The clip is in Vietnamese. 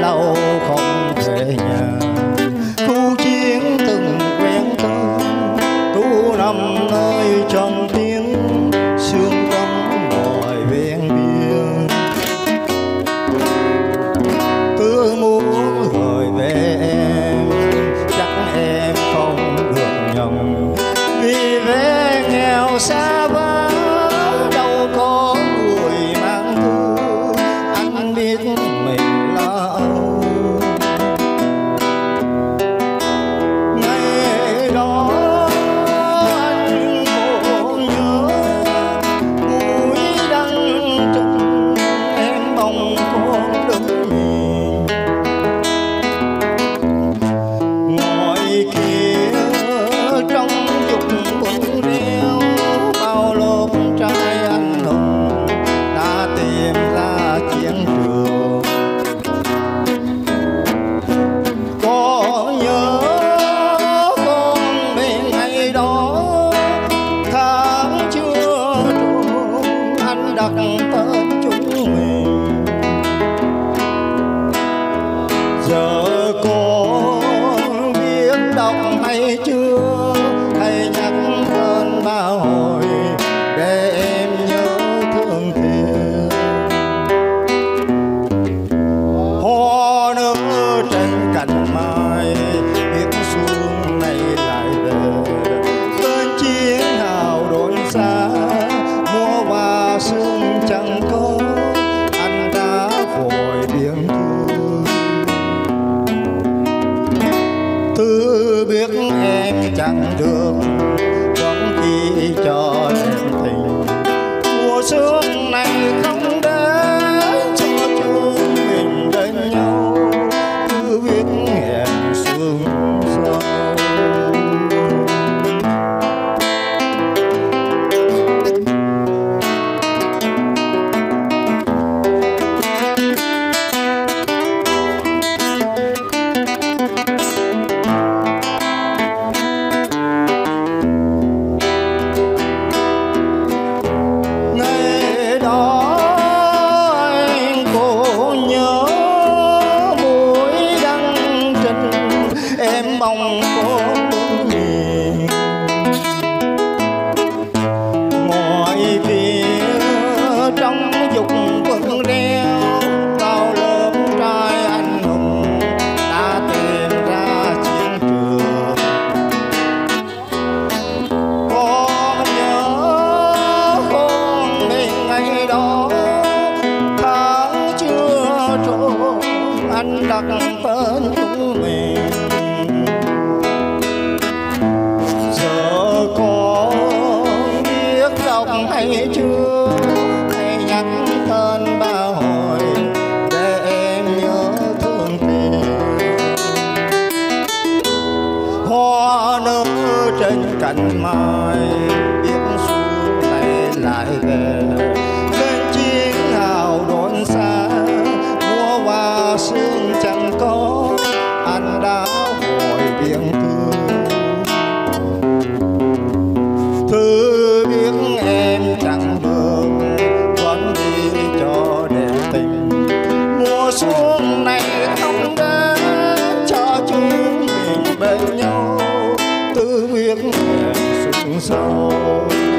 lâu không về nhà. Khu chiến từng quen thơ, khu nằm nơi trong tiếng sương đông mọi ven biên. Cứ muốn gọi về em, chắc em không được nhầm. Vì vé nghèo xa vắng, đâu có người mang thương. Anh biết mình là âu, ngày đó anh còn nhớ. Mũi đắng chân em bồng con đứng nhìn. Ngoài kia trong dục cũng reo, bao lốp trai anh hùng đã tìm ra chiến trường. Có nhớ con mình ngày đó, tháng trưa trưa anh đặt tên chúng mình. Giờ có biết đọc hay chưa, hay nhắc tên bao hồi để em nhớ thương thiệt. Hoa nở trên cành mai, biết xuân này lại về. Tên chiến hào đồn xa, mùa hoa sương chẳng có. Anh đã vội biển thương, thứ biết em chẳng được, vẫn chỉ cho em tình. Mùa sương này không đến cho chúng mình đến nhau, thứ biết hẹn sương sau. Ngày đó anh còn nhớ, mũi đắng trinh em bồng con đứng nhìn. Ngoài kia trong dục vẫn reo, bao lớp trai anh hùng đã tìm ra chiến trường. Có nhớ con mình ngày đó, tháng chưa trôi anh đặt tên chúng mình. Giờ có biết đọc hay chưa, hay nhắc tên bao hồi để em nhớ thương thiệt. Hoa nở trên cành mai, biết xuân này lại về. Bên chiến hào đồn xa, mùa hoa sương chẳng có. Anh đã vội biển thương, thứ biết em chẳng được, vẫn đi cho đẹp tình. Mùa xuân này không đến cho chúng mình bên nhau, thứ biết em xuân sau.